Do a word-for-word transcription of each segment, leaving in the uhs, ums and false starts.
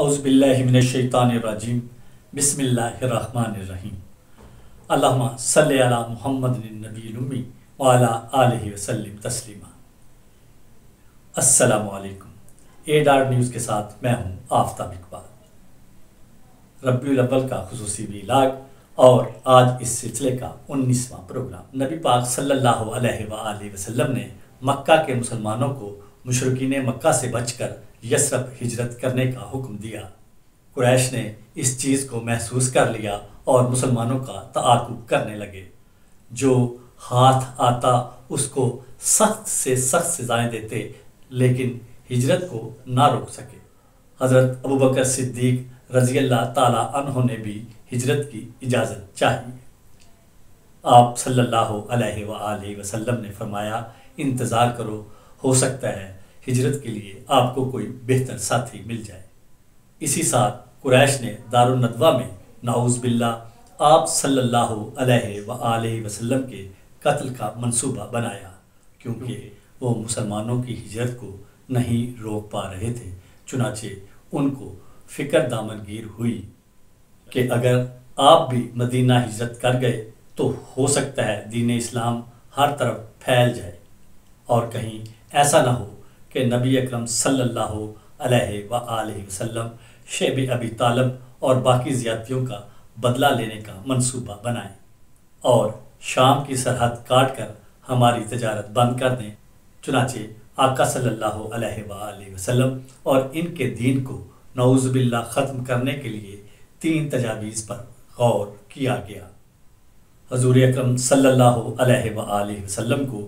औज़ुबिल्लाहि मिनश्शैतानिर्रजीम बिस्मिल्लाहिर्रहमानिर्रहीम अल्लाहुम्मा सल्लि अला मुहम्मदिन नबील उम्मी व अला आलिहि वसल्लिम तस्लीमा। अस्सलामु अलैकुम। ए डॉट न्यूज़ के साथ मैं हूं आफ़ताब इकबाल। रबी उल अव्वल का खुसूसी व्लॉग और आज इस सिलसिले का उन्नीसवां प्रोग्राम। नबी पाक सल्लल्लाहु अलैहि व आलिहि वसल्लम ने मक्का के मुसलमानों को मुशरिकीन मक्का से बचकर यसरब हिजरत करने का हुक्म दिया। कुरैश ने इस चीज़ को महसूस कर लिया और मुसलमानों का ताकुब करने लगे। जो हाथ आता उसको सख्त से सख्त सजाएं देते, लेकिन हिजरत को ना रोक सके। हज़रत अबू बकर सिद्दीक रज़ी अल्लाह ताला अन्हु ने भी हिजरत की इजाज़त चाहिए। आप सल्लल्लाहु अलैहि व आलिहि वसल्लम ने फरमाया, इंतज़ार करो, हो सकता है हिजरत के लिए आपको कोई बेहतर साथी मिल जाए। इसी साथ कुरैश ने दारुल नदवा में नाऊज़ बिल्लाह आप सल्लल्लाहु अलैहि व आलिहि वसल्लम के कत्ल का मंसूबा बनाया, क्योंकि वो मुसलमानों की हिजरत को नहीं रोक पा रहे थे। चुनाचे उनको फिक्र दामनगीर हुई कि अगर आप भी मदीना हिजरत कर गए तो हो सकता है दीन इस्लाम हर तरफ फैल जाए और कहीं ऐसा ना हो कि नबी अकरम सल्लल्लाहु अलैहि व आलिहि वसल्लम शेब अबी तालिब और बाकी ज़्यादतियों का बदला लेने का मंसूबा बनाएं और शाम की सरहद काट कर हमारी तजारत बंद कर दें। चुनाचे आका सल्लल्लाहु अलैहि व आलिहि वसल्लम और इनके दीन को नऊज़ुबिल्लाह ख़त्म करने के लिए तीन तजावीज़ पर गौर किया गया। हजूर अकरम सल्लल्लाहु अलैहि व आलिहि वसल्लम को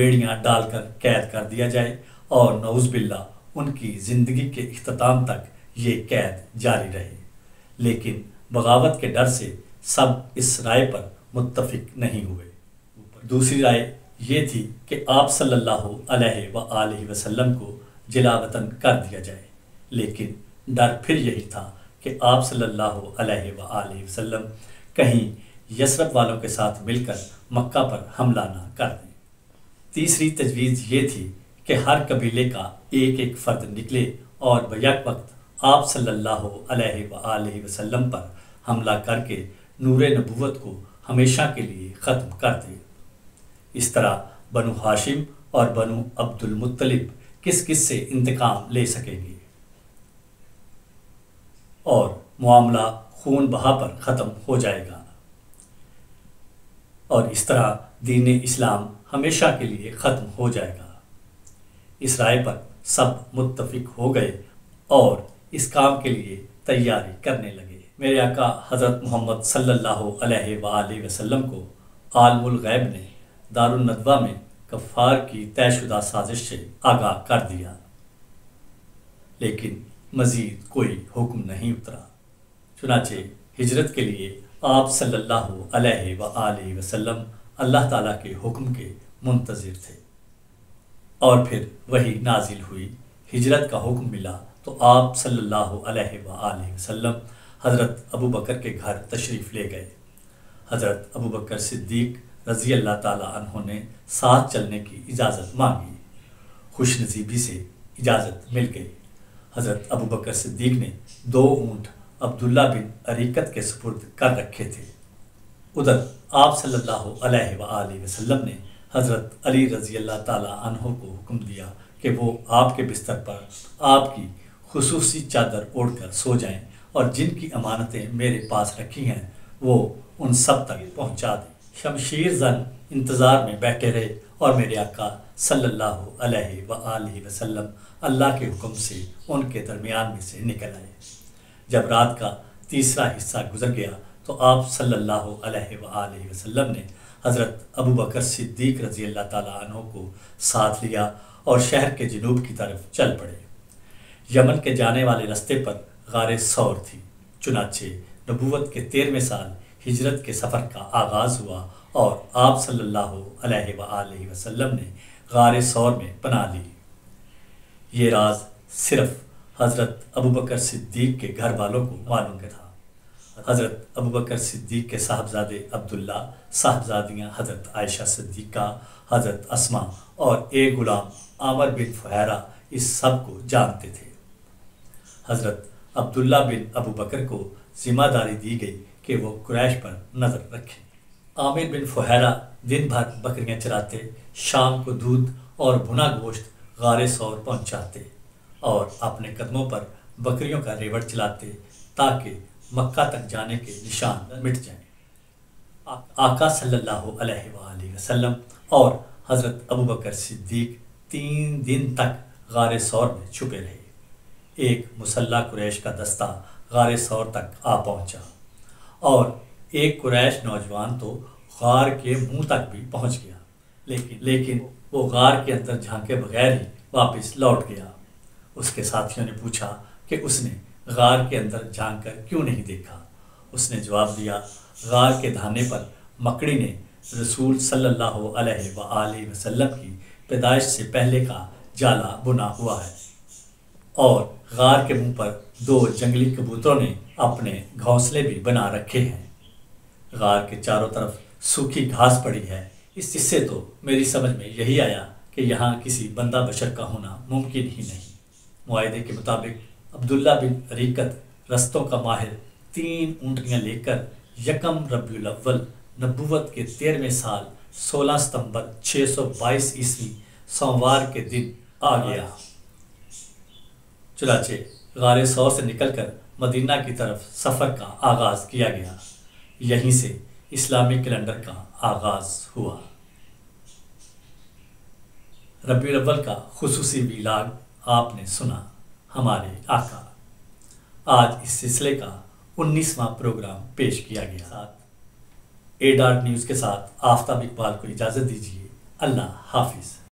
बेड़ियाँ डालकर कैद कर दिया जाए और नऊज़ बिल्लाह उनकी ज़िंदगी के इख्तिताम तक ये कैद जारी रहे, लेकिन बगावत के डर से सब इस राय पर मुत्तफिक नहीं हुए। दूसरी राय ये थी कि आप सल्लल्लाहु अलैहि व आलिहि वसल्लम को जिला वतन कर दिया जाए, लेकिन डर फिर यही था कि आप सल्लल्लाहु अलैहि व आलिहि वसल्लम कहीं यसरब वालों के साथ मिलकर मक्का पर हमला ना कर दें। तीसरी तजवीज़ ये थी कि हर कबीले का एक एक फ़र्द निकले और बैक वक्त आप सल्लल्लाहु अलैहि व आलिहि वसल्लम पर हमला करके नूरे नबुवत को हमेशा के लिए ख़त्म कर दे। इस तरह बनु हाशिम और बनु अब्दुल मुत्तलिब किस किस से इंतकाम ले सकेंगे और मामला खून बहा पर ख़त्म हो जाएगा और इस तरह दीन इस्लाम हमेशा के लिए ख़त्म हो जाएगा। इस राय पर सब मुत्तफिक हो गए और इस काम के लिए तैयारी करने लगे। मेरे आका हज़रत मोहम्मद सल्लल्लाहु अलैहि व आलिहि वसल्लम को आलिमुल गैब ने दारुल नदवा में कफ़ार की तयशुदा साजिश से आगाह कर दिया, लेकिन मज़ीद कोई हुक्म नहीं उतरा। चुनाचे हिजरत के लिए आप सल्लल्लाहु अलैहि व आलिहि वसल्लम अल्लाह ताला के हुक्म के मुंतज़िर थे और फिर वही नाजिल हुई। हिजरत का हुक्म मिला तो आप सल्लल्लाहु अलैहि व आलिहि वसल्लम हज़रत अबू बकर के घर तशरीफ़ ले गए। हज़रत अबू बकर सिद्दीक रज़ी अल्लाह ताला अन्हु ने साथ चलने की इजाज़त मांगी। खुशनसीबी से इजाज़त मिल गई। हज़रत अबू बकर सिद्दीक ने दो ऊँट अब्दुल्ला बिन अरीकत के सुपुर्द कर रखे थे। उधर आप सल्लल्लाहु अलैहि व आलिहि वसल्लम ने हज़रत अली रज़ी अल्लाह ताला अन्हो को हुक्म दिया कि वो आपके बिस्तर पर आपकी खुसूसी चादर ओढ़कर सो जाएं और जिनकी अमानतें मेरे पास रखी हैं वो उन सब तक पहुंचा दें। शमशीर जन इंतज़ार में बैठे रहे और मेरे आका सल्लल्लाहु अलैहि व आलिहि वसल्लम अल्लाह के हुक्म से उनके दरमियान में से निकल आए। जब रात का तीसरा हिस्सा गुजर गया तो आप सल्लल्लाहु अलैहि व आलिहि वसल्लम ने हज़रत अबू बकर सिद्दीक रज़ी अल्लाह ताला अन्हु को साथ लिया और शहर के जनूब की तरफ चल पड़े। यमन के जाने वाले रास्ते पर गार सौर थी। चुनाचे नबूवत के तेरहवें साल हिजरत के सफ़र का आगाज़ हुआ और आप सल्लल्लाहु अलैहि व आलिहि वसल्लम ने गार सौर में पनाह ली। ये राज सिर्फ़ हज़रत अबू बकर सिद्दीक के घर वालों को मालूम था। हज़रत अबू बकर सिद्दीक़ के साहबजादे अब्दुल्ला, साहबजादियाँ हज़रत आयशा सिद्दीक़ा, हज़रत अस्मा और एक ग़ुलाम आमिर बिन फुहैरा इस सब को जानते थे। हज़रत अब्दुल्ला बिन अबू बकर को जिम्मेदारी दी गई कि वो कुरैश पर नज़र रखें। आमिर बिन फुहैरा दिन भर बकरियां चराते, शाम को दूध और भुना गोश्त गारे सौर पहुंचाते और अपने कदमों पर बकरियों का रेवड़ चलाते ताकि मक्का तक जाने के निशान मिट जाएं। आका सल्लल्लाहु अलैहि वसल्लम और हज़रत अबू बकर सिद्दीक तीन दिन तक गारे सौर में छुपे रहे। एक मुसल्ला कुरैश का दस्ता गारे सौर तक आ पहुंचा और एक कुरैश नौजवान तो गार के मुंह तक भी पहुंच गया, लेकिन लेकिन वो गार के अंदर झांके बगैर ही वापस लौट गया। उसके साथियों ने पूछा कि उसने गार के अंदर झांक कर क्यों नहीं देखा। उसने जवाब दिया, गार के धाने पर मकड़ी ने रसूल सल्लल्लाहु अलैहि वालैहि वसल्लम की पैदाइश से पहले का जाला बुना हुआ है और गार के मुंह पर दो जंगली कबूतरों ने अपने घोंसले भी बना रखे हैं। गार के चारों तरफ सूखी घास पड़ी है। इससे तो मेरी समझ में यही आया कि यहाँ किसी बंदा बशर का होना मुमकिन ही नहीं। मुआहदे के मुताबिक अब्दुल्ला बिन अरीकत रस्तों का माहिर तीन ऊँटनियाँ लेकर यकम रबी उल अव्वल नबूवत के तेरहवें साल सोलह सितंबर छः सौ बाईस ईस्वी सोमवार के दिन आ गया। चुनाचे गारे सौर से निकलकर मदीना की तरफ सफ़र का आगाज़ किया गया। यहीं से इस्लामी कैलेंडर का आगाज़ हुआ। रबीउल अव्वल का खुसूसी विलाग आपने सुना हमारे आका। आज इस सिलसिले का उन्नीसवां प्रोग्राम पेश किया गया। साथ ए डॉट न्यूज़ के साथ आफ्ताब इकबाल को इजाज़त दीजिए। अल्लाह हाफिज़।